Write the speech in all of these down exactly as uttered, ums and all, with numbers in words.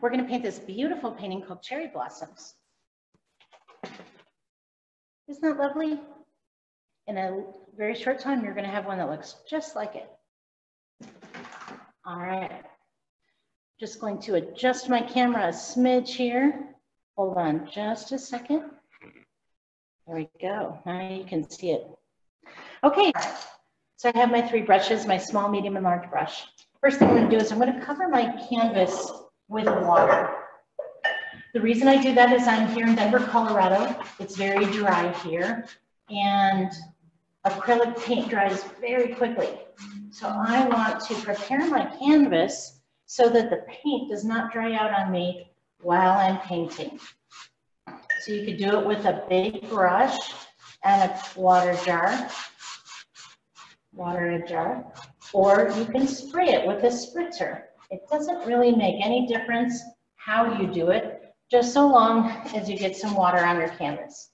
we're going to paint this beautiful painting called Cherry Blossoms. Isn't that lovely? In a very short time, you're going to have one that looks just like it. All right. Just going to adjust my camera a smidge here. Hold on just a second. There we go. Now you can see it. Okay. So I have my three brushes, my small, medium, and large brush. First thing I'm going to do is I'm going to cover my canvas with water. The reason I do that is I'm here in Denver, Colorado. It's very dry here, and acrylic paint dries very quickly. So I want to prepare my canvas so that the paint does not dry out on me while I'm painting. So you could do it with a big brush and a water jar, water in a jar, or you can spray it with a spritzer. It doesn't really make any difference how you do it, just so long as you get some water on your canvas.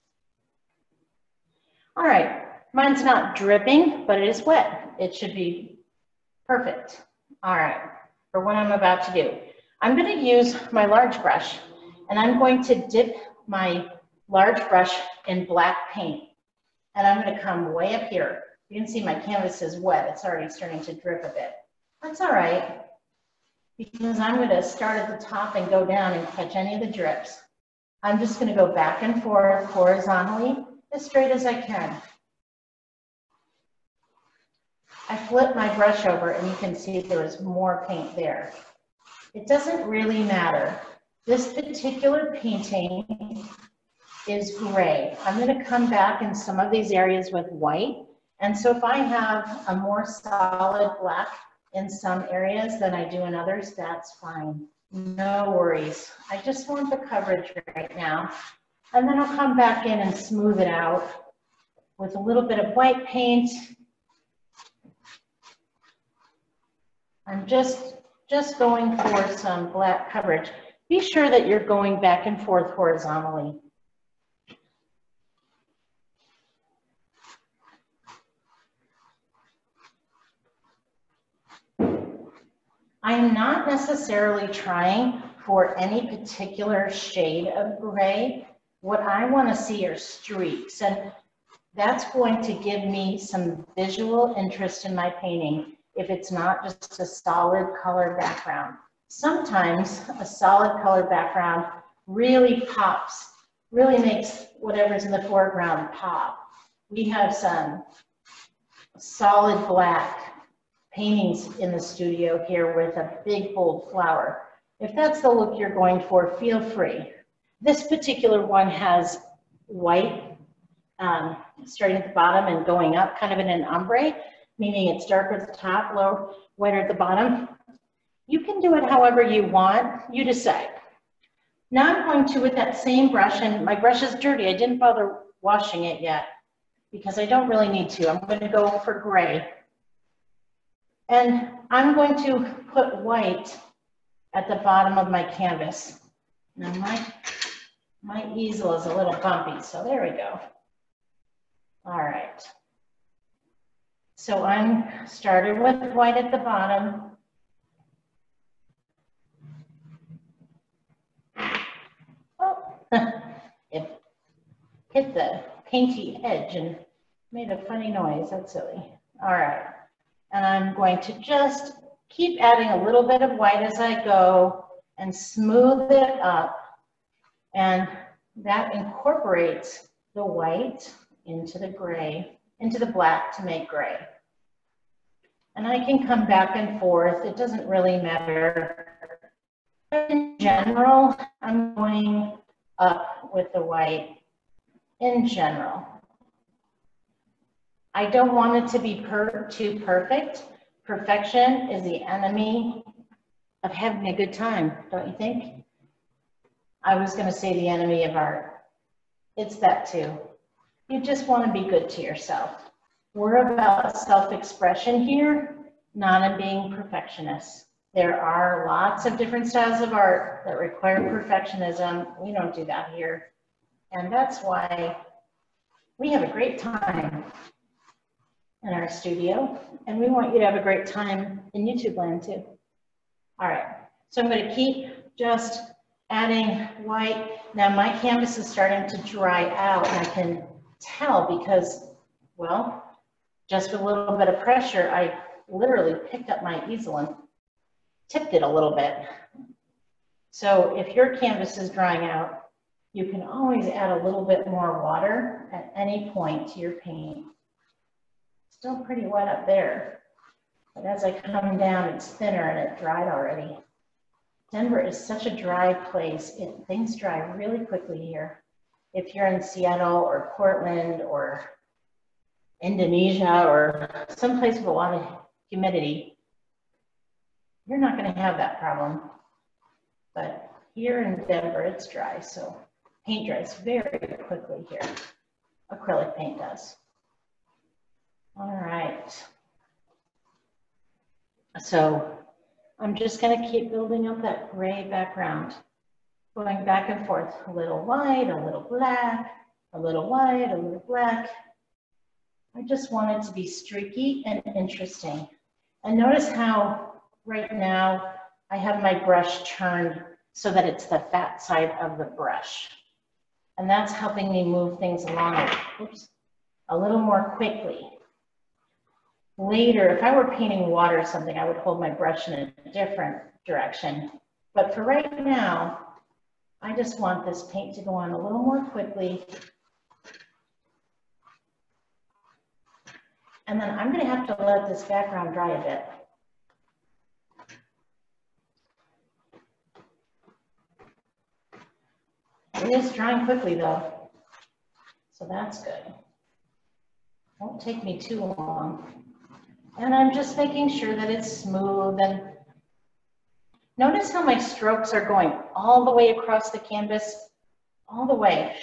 All right, mine's not dripping, but it is wet. It should be perfect. All right, for what I'm about to do, I'm going to use my large brush, and I'm going to dip my large brush in black paint, and I'm going to come way up here. You can see my canvas is wet. It's already starting to drip a bit. That's all right, because I'm going to start at the top and go down and catch any of the drips. I'm just going to go back and forth horizontally, as straight as I can. I flip my brush over and you can see there was more paint there. It doesn't really matter. This particular painting is gray. I'm going to come back in some of these areas with white. And so if I have a more solid black in some areas than I do in others, that's fine. No worries. I just want the coverage right now. And then I'll come back in and smooth it out with a little bit of white paint. I'm just, just going for some black coverage. Be sure that you're going back and forth horizontally. I'm not necessarily trying for any particular shade of gray. What I want to see are streaks, and that's going to give me some visual interest in my painting if it's not just a solid color background. Sometimes a solid color background really pops, really makes whatever's in the foreground pop. We have some solid black paintings in the studio here with a big bold flower. If that's the look you're going for, feel free. This particular one has white um, starting at the bottom and going up kind of in an ombre, meaning it's darker at the top, low, whiter at the bottom. You can do it however you want, you decide. Now I'm going to, with that same brush, and my brush is dirty, I didn't bother washing it yet because I don't really need to. I'm going to go for gray. And I'm going to put white at the bottom of my canvas. Now my, my easel is a little bumpy, so there we go. All right. So I'm started with white at the bottom. Oh, it hit the painty edge and made a funny noise, that's silly. All right. And I'm going to just keep adding a little bit of white as I go and smooth it up. And that incorporates the white into the gray, into the black to make gray. And I can come back and forth. It doesn't really matter. In general, I'm going up with the white in general. I don't want it to be per too perfect. Perfection is the enemy of having a good time, don't you think? I was going to say the enemy of art. It's that too. You just want to be good to yourself. We're about self-expression here, not in being perfectionists. There are lots of different styles of art that require perfectionism. We don't do that here. And that's why we have a great time in our studio, and we want you to have a great time in YouTube land too. All right, so I'm going to keep just adding white. Now my canvas is starting to dry out, and I can tell because, well, just with a little bit of pressure, I literally picked up my easel and tipped it a little bit. So if your canvas is drying out, you can always add a little bit more water at any point to your paint. Still pretty wet up there, but as I come down, it's thinner and it dried already. Denver is such a dry place. It, things dry really quickly here. If you're in Seattle or Portland or Indonesia or someplace with a lot of humidity, you're not going to have that problem. But here in Denver, it's dry, so paint dries very quickly here. Acrylic paint does. All right. So I'm just going to keep building up that gray background, going back and forth, a little white, a little black, a little white, a little black. I just want it to be streaky and interesting. And notice how right now I have my brush turned so that it's the fat side of the brush. And that's helping me move things along, oops, a little more quickly. Later, if I were painting water or something, I would hold my brush in a different direction. But for right now, I just want this paint to go on a little more quickly. And then I'm gonna have to let this background dry a bit. It is drying quickly though, so that's good. Won't take me too long. And I'm just making sure that it's smooth. And notice how my strokes are going all the way across the canvas, all the way,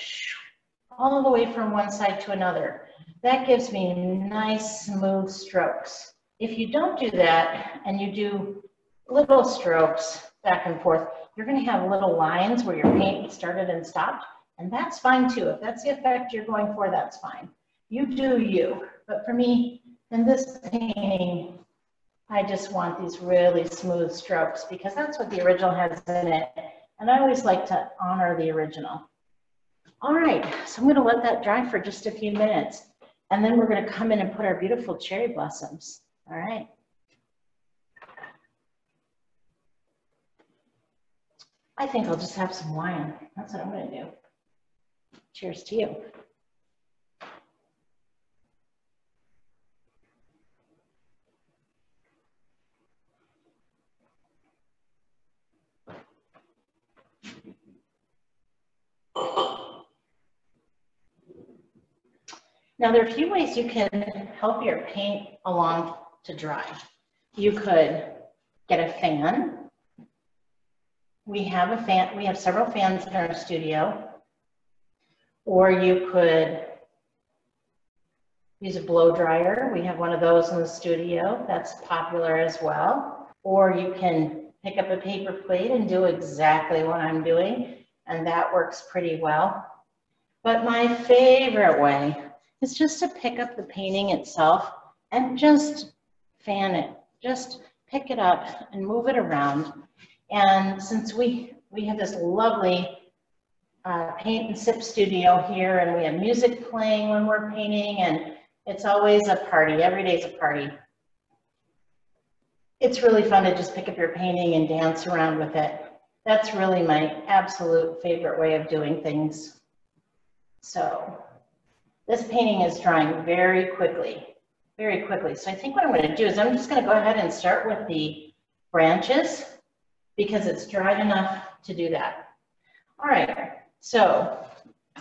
all the way from one side to another. That gives me nice, smooth strokes. If you don't do that and you do little strokes back and forth, you're going to have little lines where your paint started and stopped, and that's fine too. If that's the effect you're going for, that's fine. You do you. But for me, in this painting, I just want these really smooth strokes because that's what the original has in it, and I always like to honor the original. All right, so I'm going to let that dry for just a few minutes, and then we're going to come in and put our beautiful cherry blossoms. All right. I think I'll just have some wine. That's what I'm going to do. Cheers to you. Now, there are a few ways you can help your paint along to dry. You could get a fan. We have a fan, we have several fans in our studio, or you could use a blow dryer. We have one of those in the studio that's popular as well. Or you can pick up a paper plate and do exactly what I'm doing, and that works pretty well. But my favorite way is just to pick up the painting itself and just fan it, just pick it up and move it around. And since we, we have this lovely uh, paint and sip studio here, and we have music playing when we're painting, and it's always a party, every day's a party. It's really fun to just pick up your painting and dance around with it. That's really my absolute favorite way of doing things. So this painting is drying very quickly, very quickly. So I think what I'm gonna do is I'm just gonna go ahead and start with the branches, because it's dried enough to do that. All right, so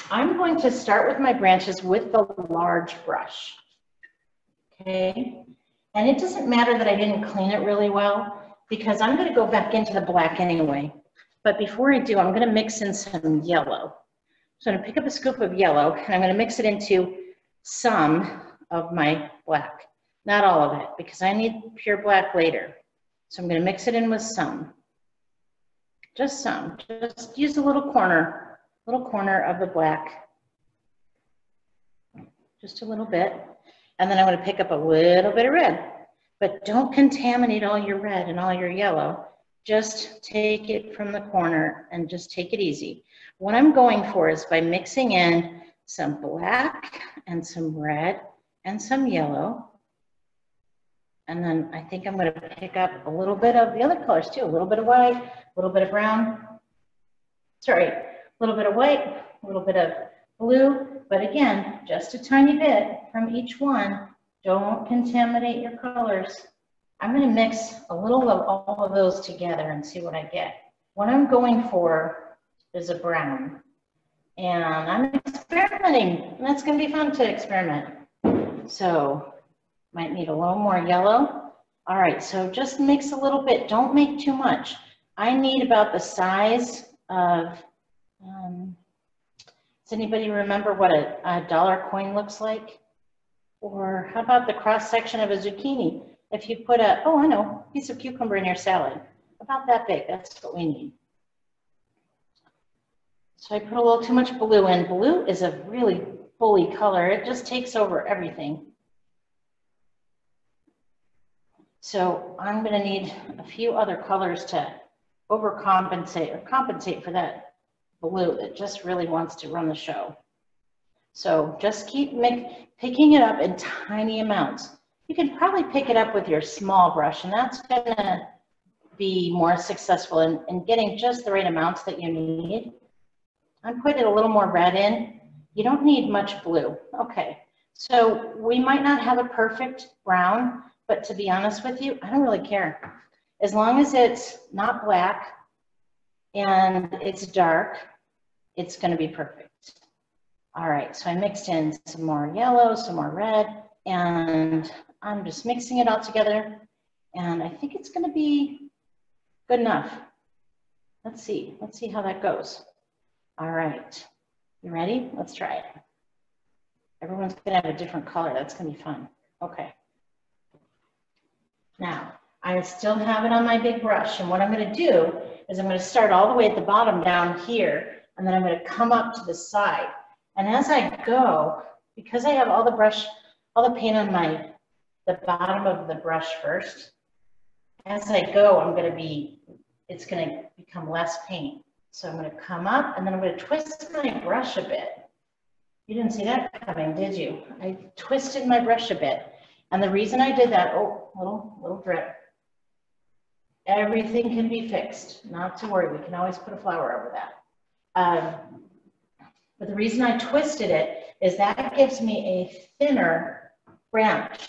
I'm going to start with my branches with the large brush, okay? And it doesn't matter that I didn't clean it really well, because I'm gonna go back into the black anyway. But before I do, I'm gonna mix in some yellow. So I'm gonna pick up a scoop of yellow, and I'm gonna mix it into some of my black. Not all of it, because I need pure black later. So I'm gonna mix it in with some. Just some, just use a little corner, little corner of the black, just a little bit. And then I'm gonna pick up a little bit of red, but don't contaminate all your red and all your yellow. just take it from the corner and just take it easy. What I'm going for is by mixing in some black and some red and some yellow. And then I think I'm going to pick up a little bit of the other colors too, a little bit of white, a little bit of brown, sorry, a little bit of white, a little bit of blue, but again, just a tiny bit from each one. Don't contaminate your colors. I'm going to mix a little of all of those together and see what I get. What I'm going for is a brown, and I'm experimenting. And that's going to be fun to experiment. So might need a little more yellow. All right, so just mix a little bit. Don't make too much. I need about the size of, um, does anybody remember what a, a dollar coin looks like? Or how about the cross section of a zucchini? If you put a, oh, I know, piece of cucumber in your salad, about that big, that's what we need. So I put a little too much blue in. Blue is a really bully color. It just takes over everything. So I'm gonna need a few other colors to overcompensate or compensate for that blue that just really wants to run the show. So just keep picking it up in tiny amounts. You can probably pick it up with your small brush, and that's gonna be more successful in, in getting just the right amounts that you need. I'm putting a little more red in. You don't need much blue. Okay, so we might not have a perfect brown, but to be honest with you, I don't really care. As long as it's not black and it's dark, it's gonna be perfect. All right, so I mixed in some more yellow, some more red, and I'm just mixing it all together, and I think it's going to be good enough. Let's see. Let's see how that goes. All right. You ready? Let's try it. Everyone's going to have a different color. That's going to be fun. Okay. Now, I still have it on my big brush, and what I'm going to do is I'm going to start all the way at the bottom down here, and then I'm going to come up to the side. And as I go, because I have all the brush, all the paint on my, the bottom of the brush first. As I go, I'm going to be, it's going to become less paint. So I'm going to come up and then I'm going to twist my brush a bit. You didn't see that coming, did you? I twisted my brush a bit. And the reason I did that, oh, little, little drip. Everything can be fixed. Not to worry. We can always put a flower over that. Um, but the reason I twisted it is that gives me a thinner branch.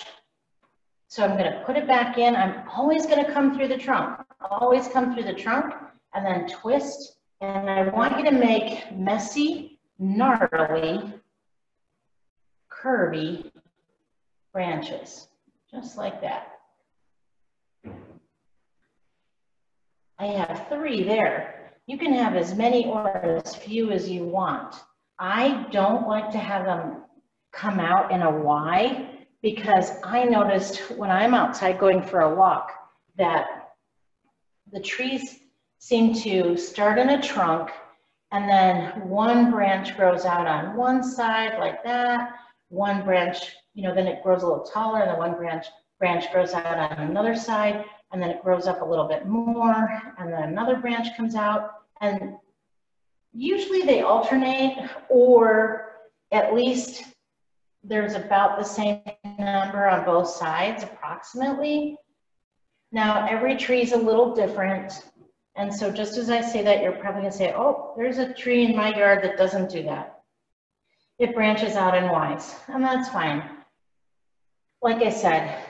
So I'm going to put it back in. I'm always going to come through the trunk. I'll always come through the trunk and then twist. And I want you to make messy, gnarly, curvy branches, just like that. I have three there. You can have as many or as few as you want. I don't like to have them come out in a Y, because I noticed when I'm outside going for a walk that the trees seem to start in a trunk and then one branch grows out on one side like that, one branch, you know, then it grows a little taller, and then one branch branch grows out on another side, and then it grows up a little bit more, and then another branch comes out, and usually they alternate, or at least there's about the same number on both sides, approximately. Now, every tree is a little different. And so just as I say that, you're probably gonna say, oh, there's a tree in my yard that doesn't do that. It branches out in Ys, and that's fine. Like I said,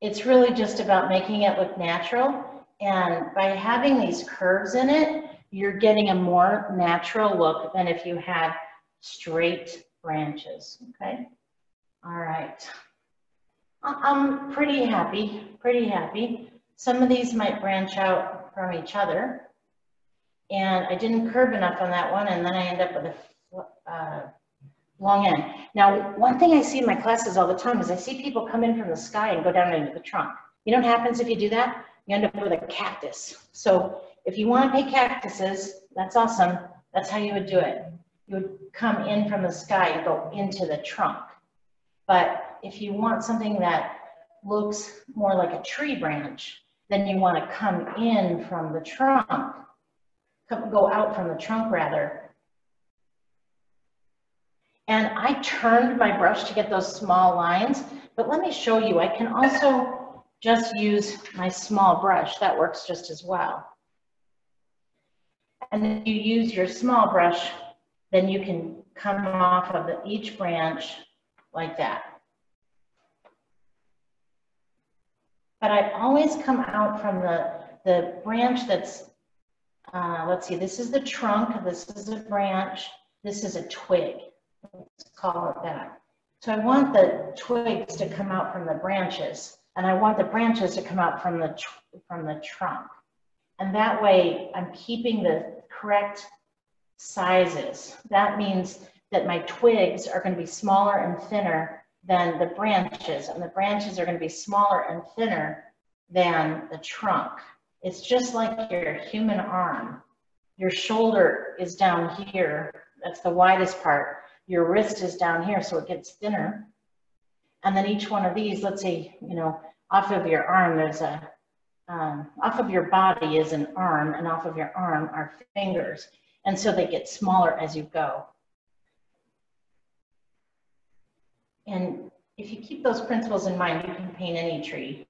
it's really just about making it look natural. And by having these curves in it, you're getting a more natural look than if you had straight branches, okay? All right, I'm pretty happy, pretty happy. Some of these might branch out from each other, and I didn't curve enough on that one, and then I end up with a uh, long end. Now, one thing I see in my classes all the time is I see people come in from the sky and go down into the trunk. You know what happens if you do that? You end up with a cactus. So if you want to pay cactuses, that's awesome. That's how you would do it. You would come in from the sky and go into the trunk. But if you want something that looks more like a tree branch, Then you want to come in from the trunk, come, go out from the trunk rather. And I turned my brush to get those small lines, but let me show you, I can also just use my small brush. That works just as well. And if you use your small brush, then you can come off of the, each branch like that. But I always come out from the, the branch that's, uh, let's see, this is the trunk, this is a branch, this is a twig, let's call it that. So I want the twigs to come out from the branches, and I want the branches to come out from the, from the trunk. And that way I'm keeping the correct sizes. That means that my twigs are going to be smaller and thinner than the branches, and the branches are going to be smaller and thinner than the trunk. It's just like your human arm. Your shoulder is down here, that's the widest part. Your wrist is down here, so it gets thinner. And then each one of these, let's say, you know, off of your arm there's a, um, off of your body is an arm, and off of your arm are fingers. And so they get smaller as you go. And if you keep those principles in mind, you can paint any tree.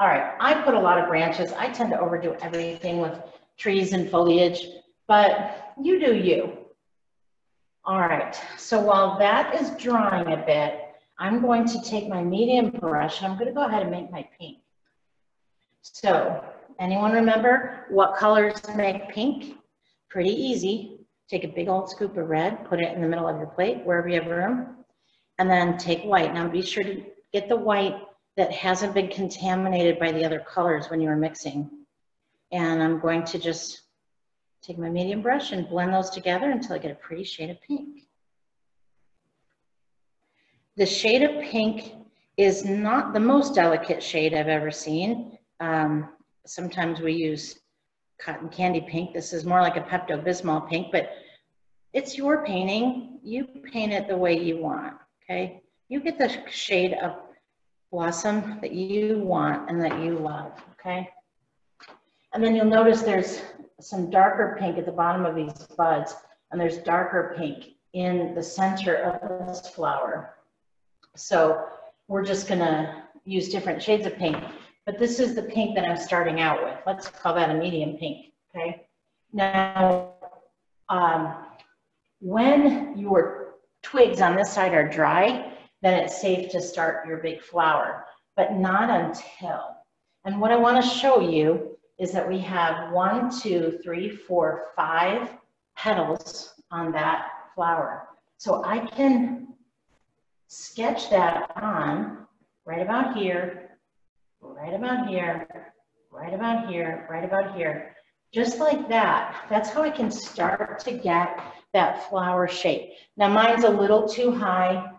All right, I put a lot of branches. I tend to overdo everything with trees and foliage, but you do you. All right, so while that is drying a bit, I'm going to take my medium brush and I'm gonna go ahead and make my pink. So, anyone remember what colors make pink? Pretty easy. Take a big old scoop of red, put it in the middle of your plate, wherever you have room, and then take white. Now be sure to get the white that hasn't been contaminated by the other colors when you were mixing. And I'm going to just take my medium brush and blend those together until I get a pretty shade of pink. The shade of pink is not the most delicate shade I've ever seen. Um, sometimes we use cotton candy pink. This is more like a Pepto-Bismol pink, but it's your painting. You paint it the way you want, okay? You get the shade of blossom that you want and that you love, okay? And then you'll notice there's some darker pink at the bottom of these buds, and there's darker pink in the center of this flower. So we're just gonna use different shades of pink. But this is the pink that I'm starting out with. Let's call that a medium pink, okay? Now, um, when your twigs on this side are dry, then it's safe to start your big flower, but not until. And what I want to show you is that we have one, two, three, four, five petals on that flower. So I can sketch that on right about here, right about here, right about here, right about here, just like that. That's how I can start to get that flower shape. Now mine's a little too high,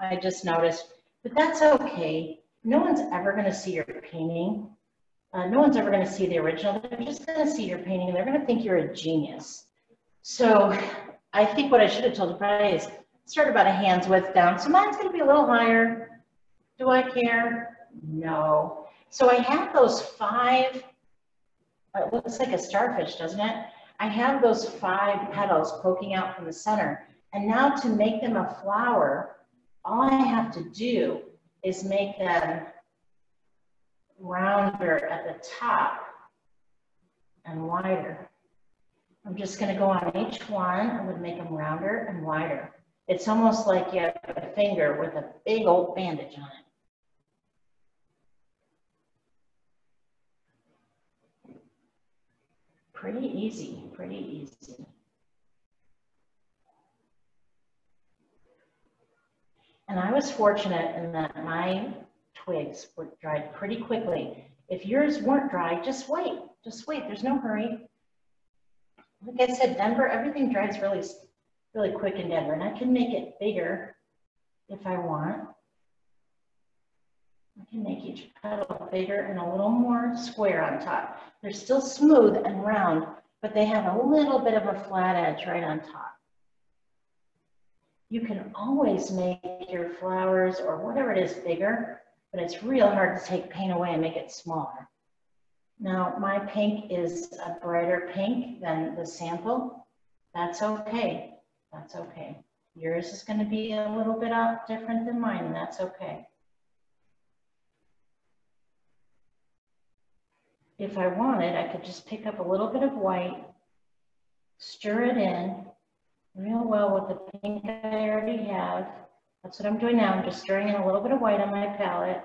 I just noticed, but that's okay. No one's ever gonna see your painting. Uh, no one's ever gonna see the original. They're just gonna see your painting and they're gonna think you're a genius. So I think what I should have told you probably is start about a hand's width down. So mine's gonna be a little higher. Do I care? No. So I have those five, it looks like a starfish, doesn't it? I have those five petals poking out from the center. And now to make them a flower, all I have to do is make them rounder at the top and wider. I'm just going to go on each one. I'm going to make them rounder and wider. It's almost like you have a finger with a big old bandage on it. Pretty easy, pretty easy. And I was fortunate in that my twigs were dried pretty quickly. If yours weren't dry, just wait, just wait, there's no hurry. Like I said, Denver, everything dries really, really quick in Denver, and I can make it bigger if I want. I can make each petal bigger and a little more square on top. They're still smooth and round, but they have a little bit of a flat edge right on top. You can always make your flowers or whatever it is bigger but it's real hard to take paint away and make it smaller. Now, my pink is a brighter pink than the sample. That's okay, that's okay. Yours is gonna be a little bit off different than mine, and that's okay. If I wanted, I could just pick up a little bit of white, stir it in real well with the pink I already have. That's what I'm doing now. I'm just stirring in a little bit of white on my palette,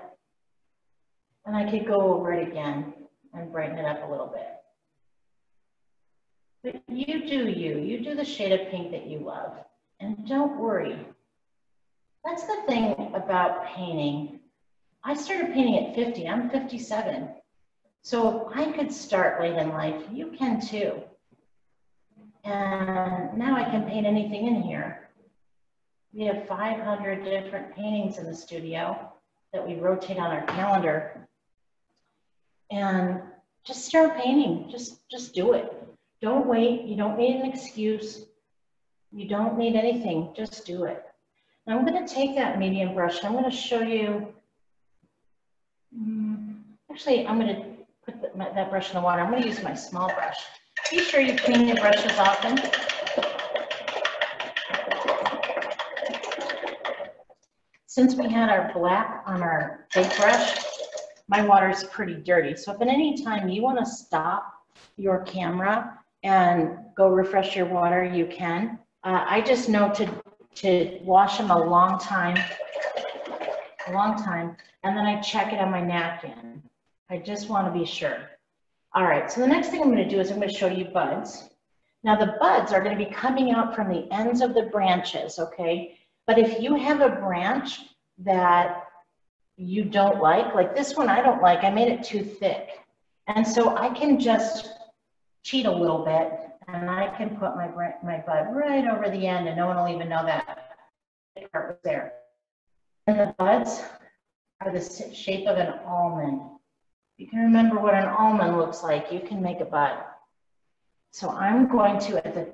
and I could go over it again and brighten it up a little bit. But you do you, you do the shade of pink that you love, and don't worry. That's the thing about painting. I started painting at fifty, I'm fifty-seven. So I could start late in life, you can too. And now I can paint anything in here. We have five hundred different paintings in the studio that we rotate on our calendar. And just start painting, just, just do it. Don't wait, you don't need an excuse. You don't need anything, just do it. Now I'm gonna take that medium brush, and I'm gonna show you, actually I'm gonna put the, my, that brush in the water. I'm gonna use my small brush. Be sure you clean your brushes often. Since we had our black on our big brush, my water's pretty dirty. So if at any time you wanna stop your camera and go refresh your water, you can. Uh, I just know to, to wash them a long time, a long time, and then I check it on my napkin. I just wanna be sure. All right, so the next thing I'm gonna do is I'm gonna show you buds. Now the buds are gonna be coming out from the ends of the branches, okay? But if you have a branch that you don't like, like this one I don't like, I made it too thick. And so I can just cheat a little bit, and I can put my, my bud right over the end, and no one will even know that part was there. And the buds are the shape of an almond. You can remember what an almond looks like. You can make a bud. So I'm going to, at the,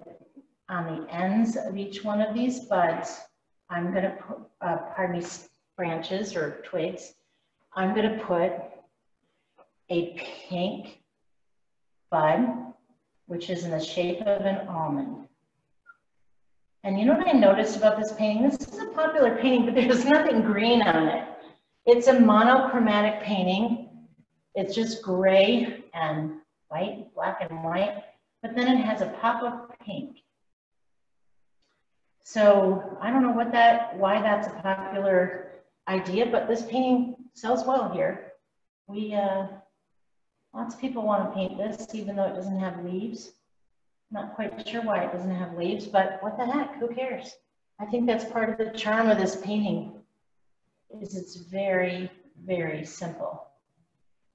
on the ends of each one of these buds, I'm going to put, uh, pardon me, branches or twigs, I'm going to put a pink bud, which is in the shape of an almond. And you know what I noticed about this painting? This is a popular painting, but there's nothing green on it. It's a monochromatic painting. It's just gray and white, black and white, but then it has a pop of pink. So I don't know what that, why that's a popular idea, but this painting sells well here. We, uh, lots of people want to paint this, even though it doesn't have leaves. I'm not quite sure why it doesn't have leaves, but what the heck, who cares? I think that's part of the charm of this painting, is it's very, very simple.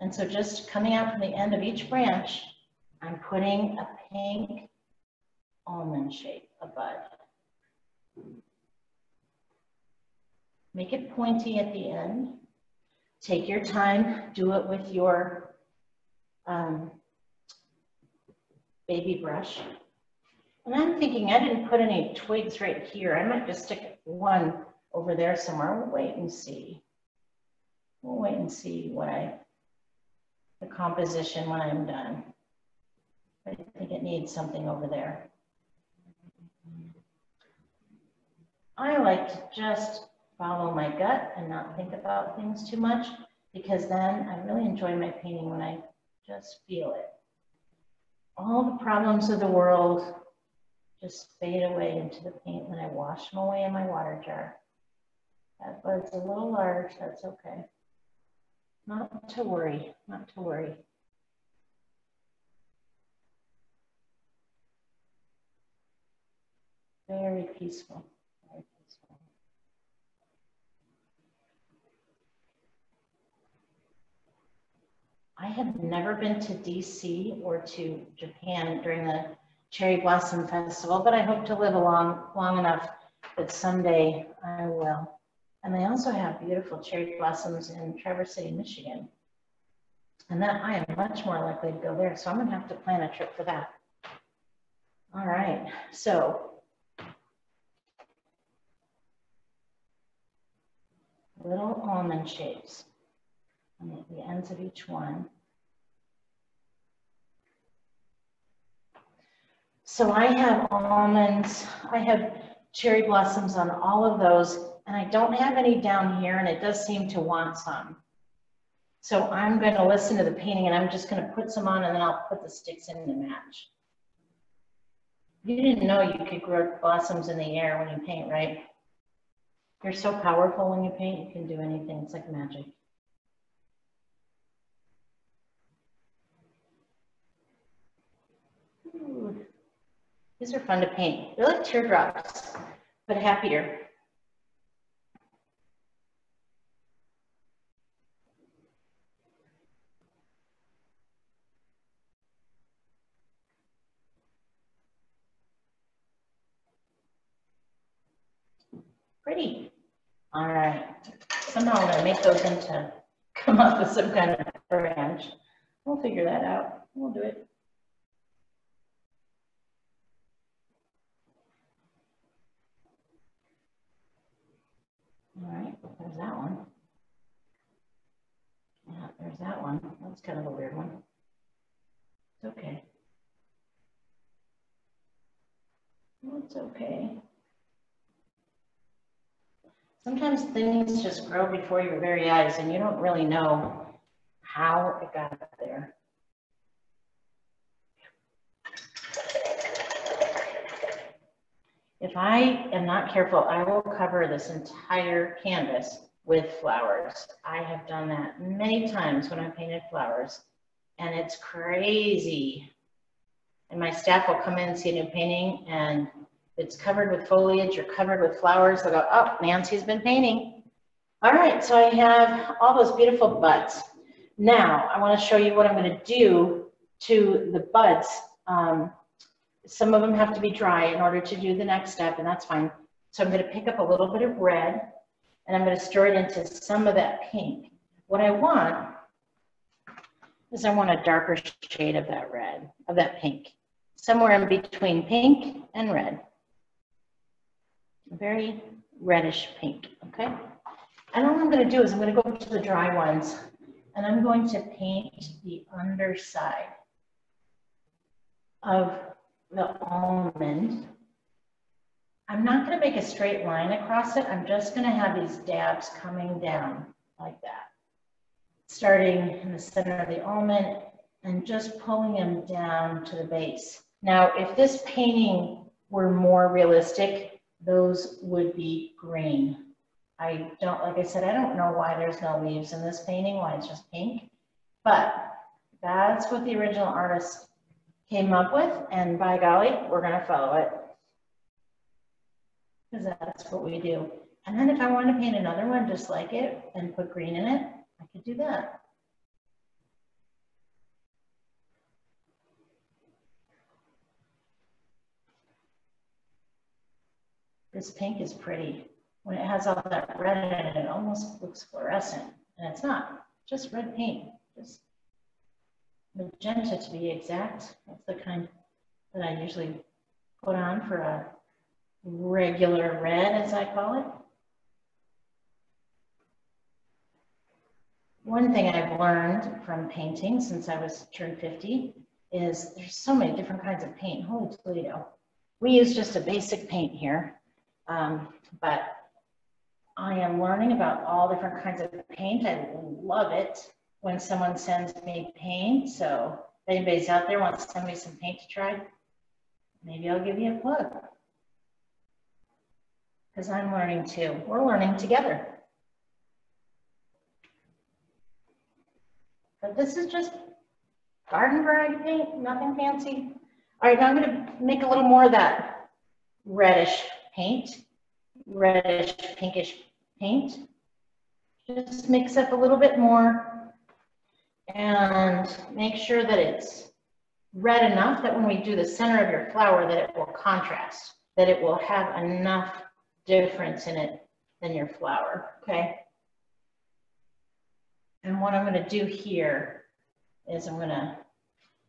And so just coming out from the end of each branch, I'm putting a pink almond shape, a bud. Make it pointy at the end. Take your time, do it with your um, baby brush. And I'm thinking I didn't put any twigs right here. I might just stick one over there somewhere. We'll wait and see. We'll wait and see what I, the composition when I'm done. I think it needs something over there. I like to just follow my gut and not think about things too much, because then I really enjoy my painting when I just feel it. All the problems of the world just fade away into the paint when I wash them away in my water jar. That bud's a little large, that's okay. Not to worry, not to worry. Very peaceful. I have never been to D C or to Japan during the Cherry Blossom Festival, but I hope to live along long enough that someday I will. And they also have beautiful cherry blossoms in Traverse City, Michigan. And that I am much more likely to go there, so I'm gonna have to plan a trip for that. All right, so. Little almond shapes. and at the ends of each one. So I have almonds, I have cherry blossoms on all of those, and I don't have any down here, and it does seem to want some. So I'm going to listen to the painting, and I'm just going to put some on, and then I'll put the sticks in to match. You didn't know you could grow blossoms in the air when you paint, right? You're so powerful when you paint, you can do anything. It's like magic. Ooh. These are fun to paint. They're like teardrops, but happier. Pretty. All right. Somehow I'm going to make those into, come up with some kind of branch. We'll figure that out. We'll do it. All right, there's that one. Yeah, there's that one. That's kind of a weird one. It's okay. Well, it's okay. Sometimes things just grow before your very eyes and you don't really know how it got there. If I am not careful, I will cover this entire canvas with flowers. I have done that many times when I painted flowers, and it's crazy. And my staff will come in and see a new painting, and it's covered with foliage or covered with flowers. They'll go, oh, Nancy's been painting. All right, so I have all those beautiful buds. Now, I want to show you what I'm going to do to the buds. Um, Some of them have to be dry in order to do the next step, and that's fine. So I'm going to pick up a little bit of red, and I'm going to stir it into some of that pink. What I want is I want a darker shade of that red, of that pink, somewhere in between pink and red. Very reddish pink, okay? And all I'm going to do is I'm going to go to the dry ones, and I'm going to paint the underside of the almond. I'm not going to make a straight line across it. I'm just going to have these dabs coming down like that, starting in the center of the almond and just pulling them down to the base. Now, if this painting were more realistic, those would be green. I don't, like I said, I don't know why there's no leaves in this painting, why it's just pink, but that's what the original artist came up with, and by golly, we're going to follow it, because that's what we do. And then if I want to paint another one just like it and put green in it, I could do that. This pink is pretty. When it has all that red in it, it almost looks fluorescent, and it's not, just red paint. Just magenta, to be exact. That's the kind that I usually put on for a regular red, as I call it. One thing I've learned from painting since I was turned fifty is there's so many different kinds of paint. Holy Toledo. We use just a basic paint here, um, but I am learning about all different kinds of paint. I love it when someone sends me paint. So if anybody's out there wants to send me some paint to try, maybe I'll give you a plug, because I'm learning too. We're learning together. But this is just garden variety paint, nothing fancy. All right, now I'm gonna make a little more of that reddish paint, reddish pinkish paint. Just mix up a little bit more, and make sure that it's red enough that when we do the center of your flower that it will contrast, that it will have enough difference in it than your flower, okay? And what I'm going to do here is I'm going to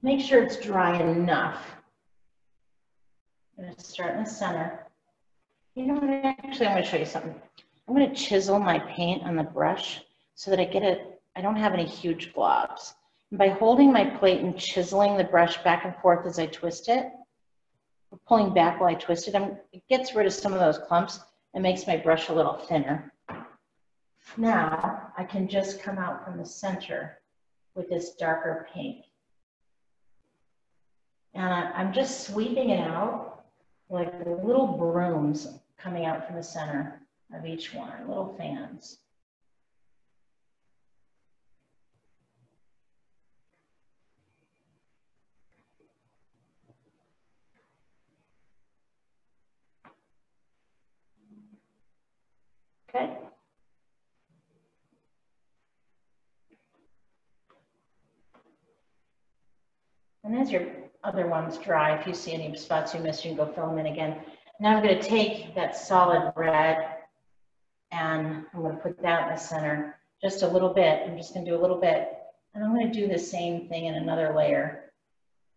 make sure it's dry enough. I'm going to start in the center. You know what, actually I'm going to show you something. I'm going to chisel my paint on the brush so that I get it I don't have any huge globs. And by holding my plate and chiseling the brush back and forth as I twist it, or pulling back while I twist it, I'm, it gets rid of some of those clumps and makes my brush a little thinner. Now I can just come out from the center with this darker pink. And I'm just sweeping it out like little brooms coming out from the center of each one, little fans. Okay. And as your other ones dry, if you see any spots you missed, you can go fill them in again. Now I'm going to take that solid red and I'm going to put that in the center just a little bit. I'm just going to do a little bit. And I'm going to do the same thing in another layer.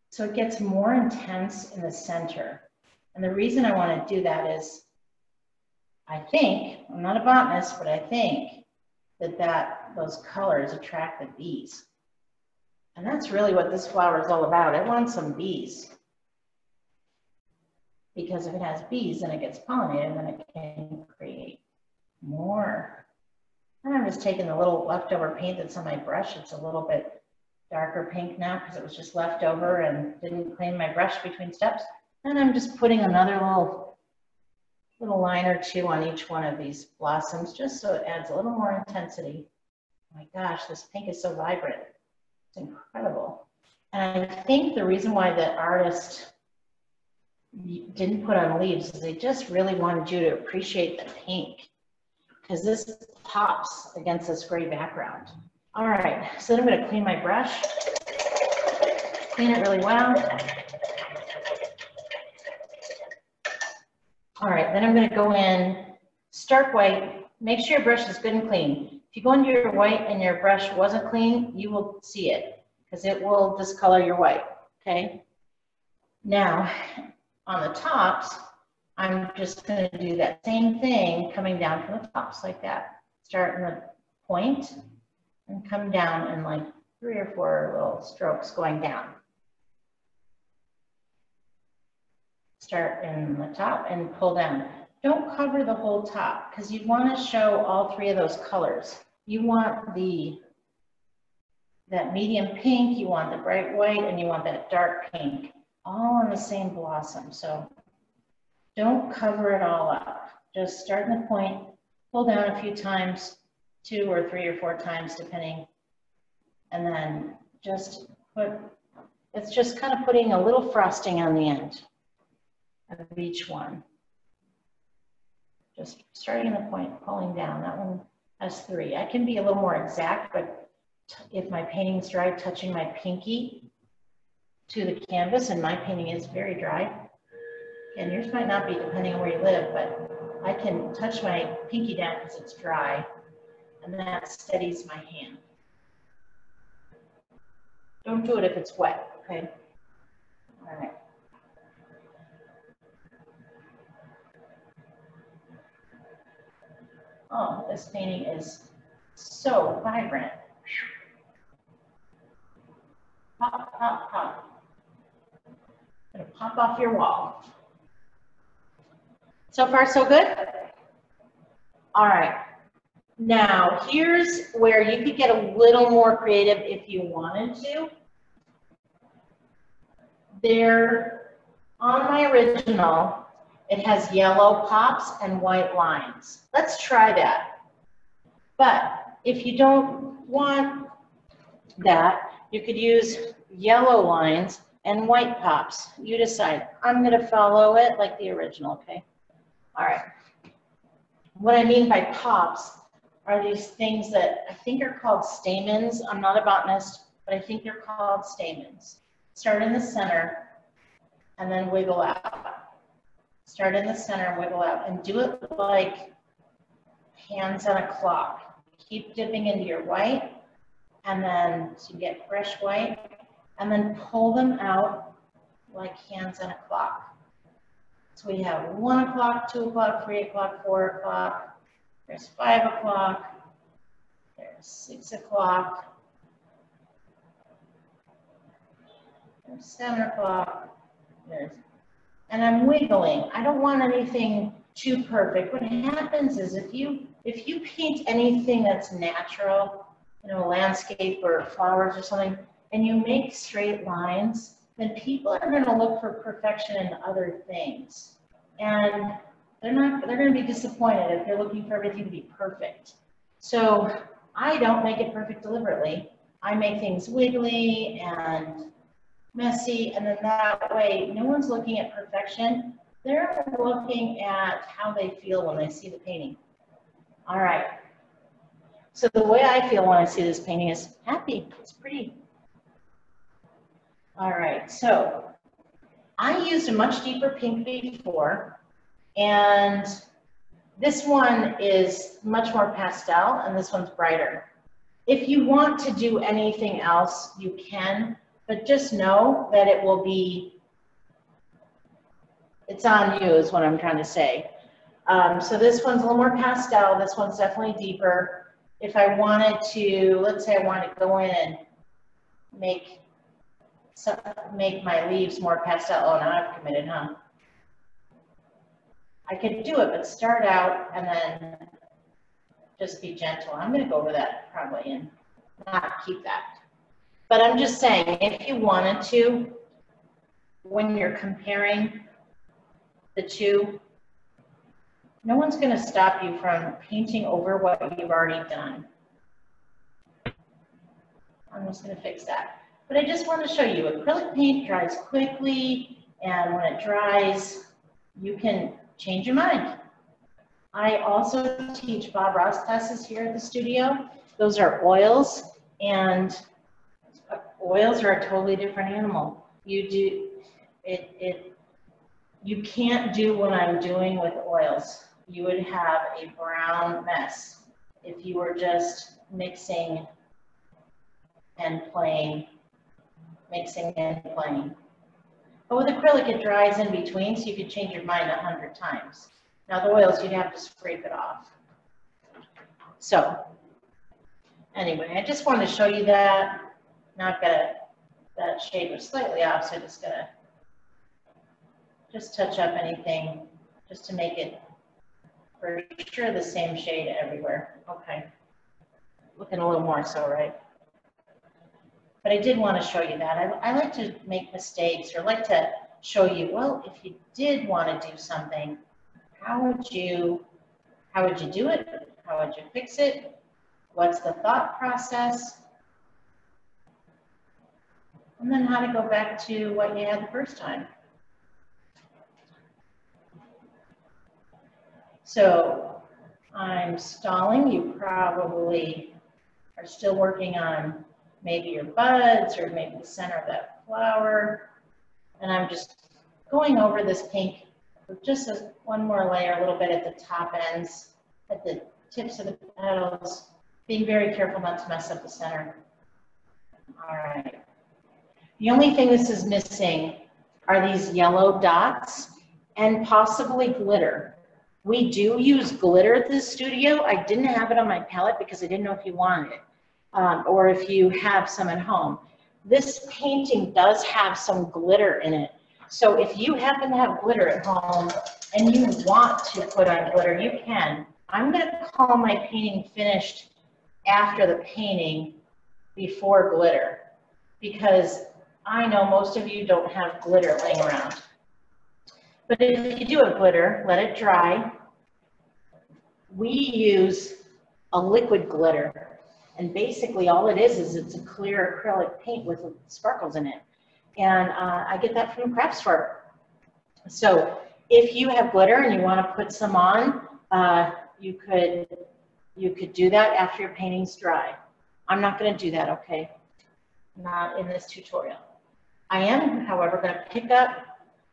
So it gets more intense in the center. And the reason I want to do that is I think, I'm not a botanist, but I think that, that those colors attract the bees. And that's really what this flower is all about. I want some bees. Because if it has bees, then it gets pollinated, and then it can create more. And I'm just taking the little leftover paint that's on my brush. It's a little bit darker pink now because it was just left over and didn't clean my brush between steps. And I'm just putting another little little line or two on each one of these blossoms, just so it adds a little more intensity. Oh my gosh, this pink is so vibrant. It's incredible. And I think the reason why the artist didn't put on leaves is they just really wanted you to appreciate the pink, because this pops against this gray background. All right, so then I'm gonna clean my brush, clean it really well. All right, then I'm gonna go in, start white. Make sure your brush is good and clean. If you go into your white and your brush wasn't clean, you will see it, because it will discolor your white, okay? Now, on the tops, I'm just gonna do that same thing coming down from the tops like that. Start in the point and come down in like three or four little strokes going down. Start in the top and pull down. Don't cover the whole top, because you want to show all three of those colors. You want the that medium pink, you want the bright white, and you want that dark pink, all on the same blossom. So don't cover it all up. Just start in the point, pull down a few times, two or three or four times, depending. And then just put, it's just kind of putting a little frosting on the end of each one. Just starting in the point, pulling down. That one has three. I can be a little more exact, but if my painting's dry, touching my pinky to the canvas, and my painting is very dry, and yours might not be depending on where you live, but I can touch my pinky down because it's dry, and that steadies my hand. Don't do it if it's wet, okay? All right. Oh, this painting is so vibrant. Pop, pop, pop. It'll pop off your wall. So far, so good? All right. Now, here's where you could get a little more creative if you wanted to. There, on my original, it has yellow pops and white lines. Let's try that. But if you don't want that, you could use yellow lines and white pops. You decide. I'm going to follow it like the original, okay? All right. What I mean by pops are these things that I think are called stamens. I'm not a botanist, but I think they're called stamens. Start in the center and then wiggle out. Start in the center, wiggle out, and do it like hands on a clock. Keep dipping into your white, and then so you get fresh white, and then pull them out like hands on a clock. So we have one o'clock, two o'clock, three o'clock, four o'clock, there's five o'clock, there's six o'clock or seven o'clock. And I'm wiggling. I don't want anything too perfect. What happens is if you if you paint anything that's natural, you know, a landscape or flowers or something, and you make straight lines, then people are going to look for perfection in other things, and they're not. They're going to be disappointed if they're looking for everything to be perfect. So I don't make it perfect deliberately. I make things wiggly and messy, and then that way no one's looking at perfection. They're looking at how they feel when they see the painting. All right. So the way I feel when I see this painting is happy. It's pretty. All right. So I used a much deeper pink before, and this one is much more pastel, and this one's brighter. If you want to do anything else, you can, but just know that it will be, it's on you is what I'm trying to say. Um, so this one's a little more pastel. This one's definitely deeper. If I wanted to, let's say I wanted to go in and make some, make my leaves more pastel. Oh, now I've committed, huh? I could do it, but start out and then just be gentle. I'm gonna go over that probably and not keep that. But I'm just saying, if you wanted to, when you're comparing the two, no one's going to stop you from painting over what you've already done. I'm just going to fix that. But I just want to show you, acrylic paint dries quickly, and when it dries, you can change your mind. I also teach Bob Ross classes here at the studio. Those are oils, and oils are a totally different animal. You do it, it you can't do what I'm doing with oils. You would have a brown mess if you were just mixing and playing, mixing and playing. But with acrylic, it dries in between, so you could change your mind a hundred times. Now the oils, you'd have to scrape it off. So anyway, I just wanted to show you that. Now I've got a, that shade was slightly off, so I'm just gonna just touch up anything just to make it for sure the same shade everywhere. Okay, looking a little more so, right? But I did want to show you that. I, I like to make mistakes, or like to show you, well, if you did want to do something, how would you, how would you do it? How would you fix it? What's the thought process? And then how to go back to what you had the first time. So I'm stalling. You probably are still working on maybe your buds or maybe the center of that flower. And I'm just going over this pink with just a, one more layer, a little bit at the top ends, at the tips of the petals, being very careful not to mess up the center. All right. The only thing this is missing are these yellow dots and possibly glitter. We do use glitter at the studio. I didn't have it on my palette because I didn't know if you wanted it, um, or if you have some at home. This painting does have some glitter in it. So if you happen to have glitter at home and you want to put on glitter, you can. I'm gonna call my painting finished after the painting before glitter, because I know most of you don't have glitter laying around. But if you do have glitter, let it dry. We use a liquid glitter. And basically all it is, is it's a clear acrylic paint with sparkles in it. And uh, I get that from a craft store. So if you have glitter and you want to put some on, uh, you could, you could do that after your painting's dry. I'm not going to do that, okay? Not in this tutorial. I am, however, going to pick up.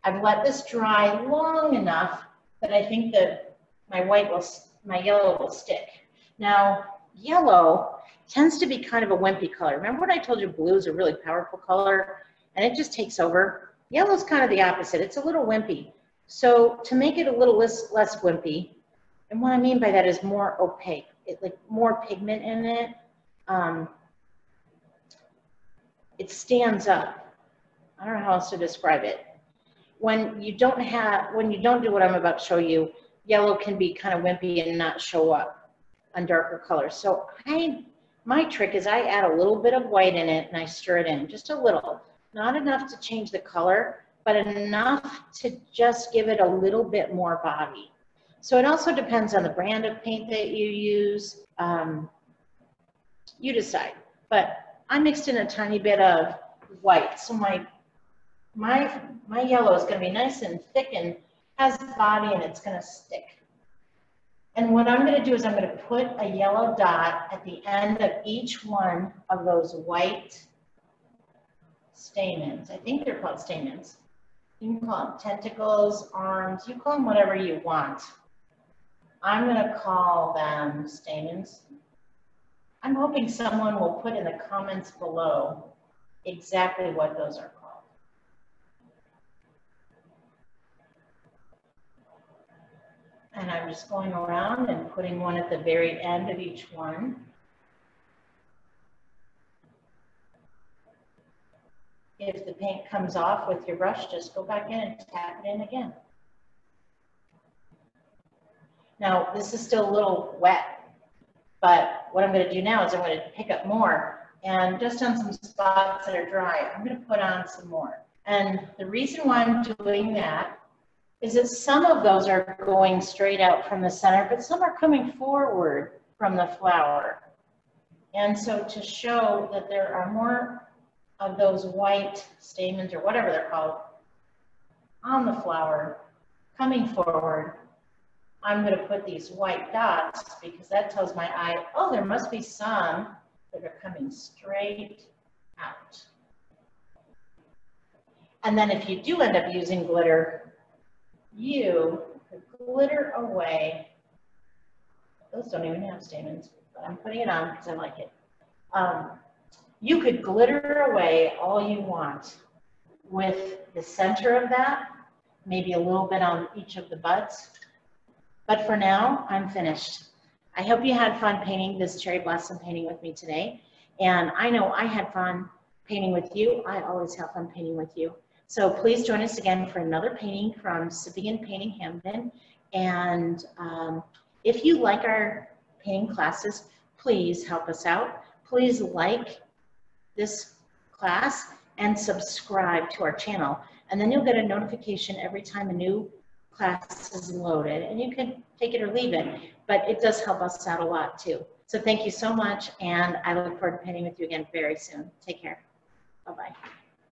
I've let this dry long enough that I think that my white will, my yellow will stick. Now, yellow tends to be kind of a wimpy color. Remember when I told you blue is a really powerful color and it just takes over? Yellow's kind of the opposite. It's a little wimpy. So to make it a little less, less wimpy, and what I mean by that is more opaque, it, like more pigment in it, um, it stands up. I don't know how else to describe it. When you don't have, when you don't do what I'm about to show you, yellow can be kind of wimpy and not show up on darker colors. So I, my trick is I add a little bit of white in it and I stir it in, just a little. Not enough to change the color, but enough to just give it a little bit more body. So it also depends on the brand of paint that you use. Um, you decide. But I mixed in a tiny bit of white. So my, my, my yellow is going to be nice and thick and has body, and it's going to stick. And what I'm going to do is I'm going to put a yellow dot at the end of each one of those white stamens. I think they're called stamens. You can call them tentacles, arms, you call them whatever you want. I'm going to call them stamens. I'm hoping someone will put in the comments below exactly what those are called. And I'm just going around and putting one at the very end of each one. If the paint comes off with your brush, just go back in and tap it in again. Now, this is still a little wet, but what I'm going to do now is I'm going to pick up more, and just on some spots that are dry, I'm going to put on some more. And the reason why I'm doing that is that some of those are going straight out from the center, but some are coming forward from the flower. And so to show that there are more of those white stamens, or whatever they're called, on the flower coming forward, I'm going to put these white dots, because that tells my eye, oh, there must be some that are coming straight out. And then if you do end up using glitter, you could glitter away. Those don't even have stamens, but I'm putting it on because I like it. Um, You could glitter away all you want with the center of that, maybe a little bit on each of the buds. But for now, I'm finished. I hope you had fun painting this cherry blossom painting with me today. And I know I had fun painting with you. I always have fun painting with you. So please join us again for another painting from Sipping N' Painting Hampden. And um, if you like our painting classes, please help us out. Please like this class and subscribe to our channel, and then you'll get a notification every time a new class is loaded, and you can take it or leave it, but it does help us out a lot too. So thank you so much, and I look forward to painting with you again very soon. Take care. Bye-bye.